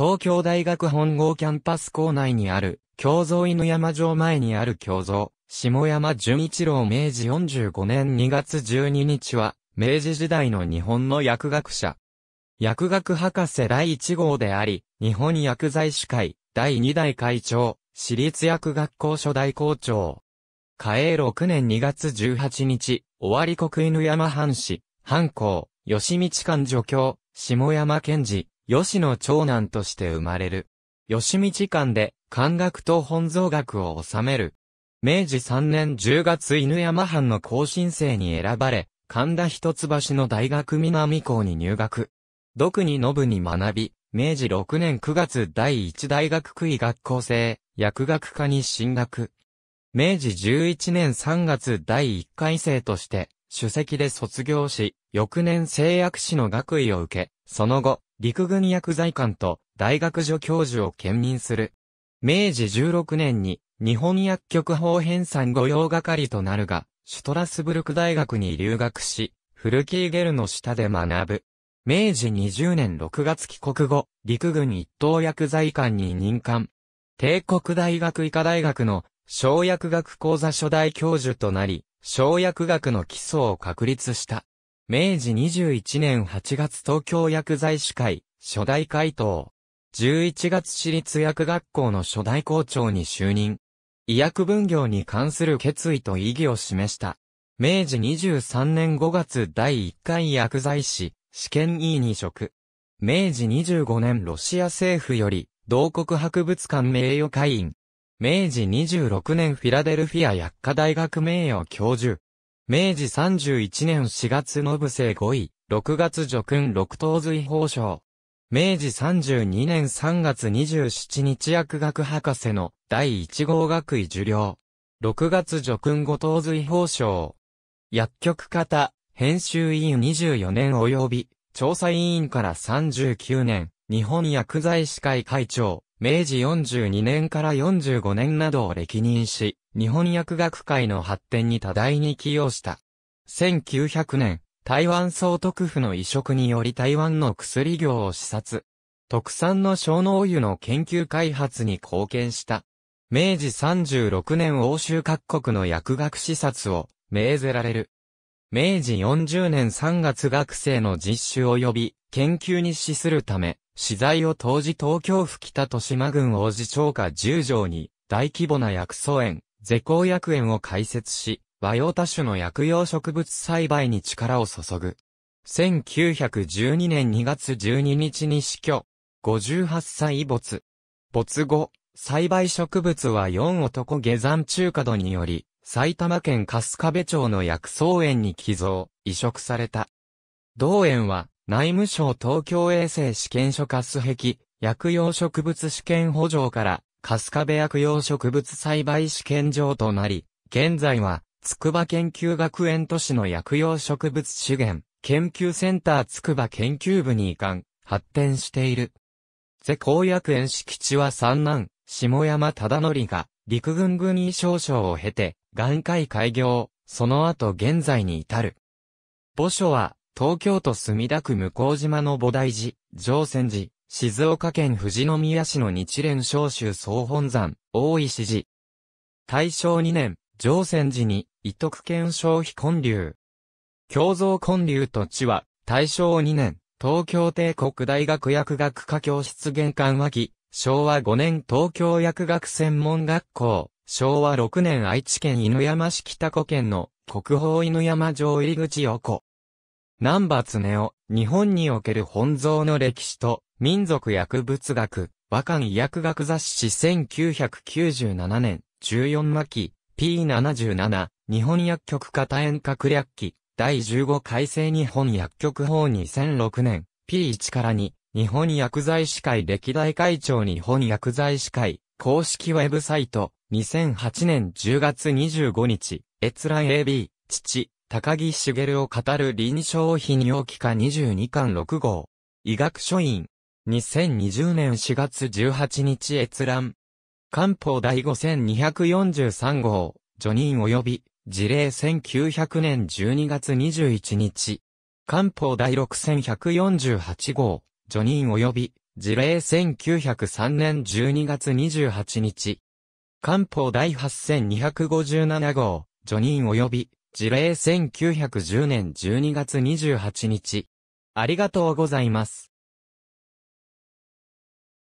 東京大学本郷キャンパス構内にある、京造犬山城前にある京造、下山純一郎明治45年2月12日は、明治時代の日本の薬学者。薬学博士第1号であり、日本薬剤師会、第2代会長、私立薬学校初代校長。嘉永6年2月18日、尾張国犬山藩士、藩校、吉道館助教、下山健二、吉の長男として生まれる。吉道館で、漢学と本草学を修める。明治3年10月犬山藩の後進生に選ばれ、神田一橋の大学南校に入学。読に信に学び、明治6年9月第一大学区医学校制、薬学科に進学。明治11年3月第一回生として、首席で卒業し、翌年製薬士の学位を受け、その後、陸軍薬剤官と大学助教授を兼任する。明治16年に、日本薬局法編纂御用係となるが、シュトラスブルク大学に留学し、フルキーゲルの下で学ぶ。明治20年6月帰国後、陸軍一等薬剤官に任官。帝国大学医科大学の生薬学講座初代教授となり、生薬学の基礎を確立した。明治21年8月東京薬剤師会、初代会頭。11月私立薬学校の初代校長に就任。医薬分業に関する決意と意義を示した。明治23年5月第1回薬剤師。試験委員に職。明治25年ロシア政府より、同国博物館名誉会員。明治26年フィラデルフィア薬科大学名誉教授。明治31年4月ノブセ5位、6月叙勲6等瑞宝章。明治32年3月27日薬学博士の第1号学位受領。6月叙勲5等瑞宝章。薬局方。編集委員24年及び、調査委員から39年、日本薬剤師会会長、明治42年から45年などを歴任し、日本薬学会の発展に多大に寄与した。1900年、台湾総督府の移植により台湾の薬業を視察。特産の小脳油の研究開発に貢献した。明治36年欧州各国の薬学視察を命ぜられる。明治40年3月学生の実習及び研究に資するため、資材を当時東京府北豊島郡王子町下10条に大規模な薬草園、是光薬園を開設し、和洋多種の薬用植物栽培に力を注ぐ。1912年2月12日に死去。58歳没。没後、栽培植物は4男下山中華度により、埼玉県春日部町の薬草園に寄贈、移植された。同園は、内務省東京衛生試験所粕壁、薬用植物試験補助から、春日部薬用植物栽培試験場となり、現在は、筑波研究学園都市の薬用植物資源、研究センター筑波研究部に移管、発展している。是光薬園敷地は三男、下山忠則が、陸軍軍医少将を経て、眼科医開業、その後現在に至る。墓所は、東京都墨田区向島の菩提寺、常泉寺、静岡県富士宮市の日蓮召集総本山、大石寺。大正2年、常泉寺に、伊徳県消費建立。京造建立と地は、大正2年、東京帝国大学薬学科教室玄関脇。昭和5年東京薬学専門学校、昭和6年愛知県犬山市北古圏の国宝犬山城入口横。難波恒夫、日本における本草の歴史と民族薬物学、和漢医薬学雑誌1997年、14巻、P77、日本薬局方遠隔略記、第15回正日本薬局法2006年、P1 から2。日本薬剤師会歴代会長日本薬剤師会公式ウェブサイト2008年10月25日閲覧 AB 父高木茂を語る臨床泌尿器科22巻6号医学書院2020年4月18日閲覧官報第5243号叙任及び事例1900年12月21日官報第6148号叙任及び、辞令1903年12月28日。官報第8257号、叙任及び、辞令1910年12月28日。ありがとうございます。